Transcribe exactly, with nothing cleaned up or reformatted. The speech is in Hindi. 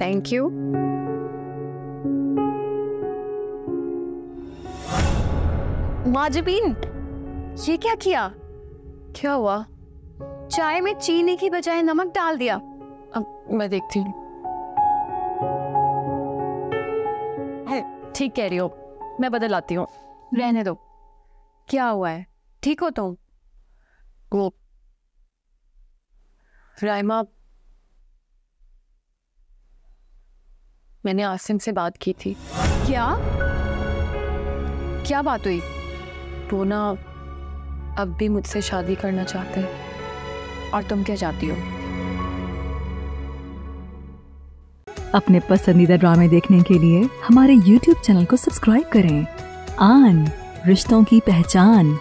Thank you. माजबीन, ये क्या किया? क्या हुआ? चाय में चीनी की बजाय नमक डाल दिया। अब मैं देखती हूँ। ठीक कह रही हो, मैं बदल आती हूँ। रहने दो। क्या हुआ है? ठीक हो तुम? वो रायमा, मैंने आसिम से बात की थी। क्या क्या बात हुई? वो ना अब भी मुझसे शादी करना चाहते हैं। और तुम क्या चाहती हो? अपने पसंदीदा ड्रामे देखने के लिए हमारे YouTube चैनल को सब्सक्राइब करें। आन रिश्तों की पहचान।